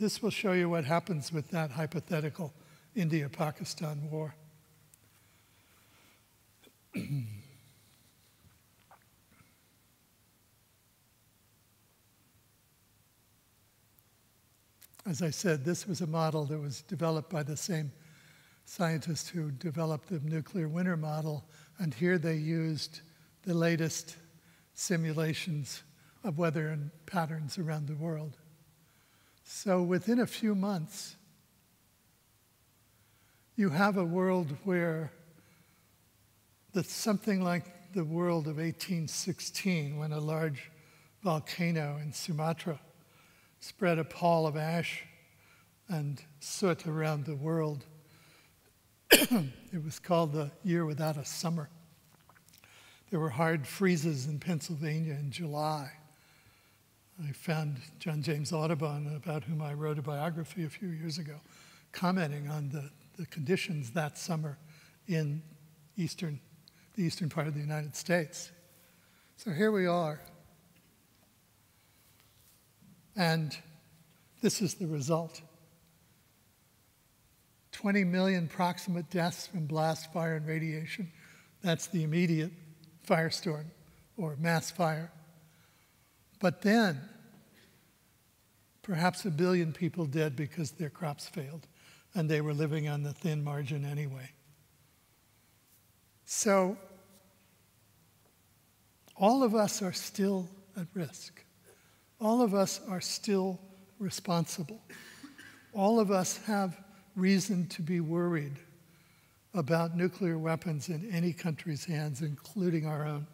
This will show you what happens with that hypothetical India-Pakistan war. As I said, this was a model that was developed by the same scientist who developed the nuclear winter model, and here they used the latest simulations of weather and patterns around the world. So within a few months, you have a world where that's something like the world of 1816, when a large volcano in Sumatra spread a pall of ash and soot around the world. It was called the year without a summer. There were hard freezes in Pennsylvania in July. I found John James Audubon, about whom I wrote a biography a few years ago, commenting on the conditions that summer in the eastern part of the United States. So here we are. And this is the result. 20 million proximate deaths from blast, fire, and radiation. That's the immediate firestorm or mass fire. But then, perhaps 1 billion people dead because their crops failed and they were living on the thin margin anyway. So, all of us are still at risk. All of us are still responsible. All of us have reason to be worried about nuclear weapons in any country's hands, including our own.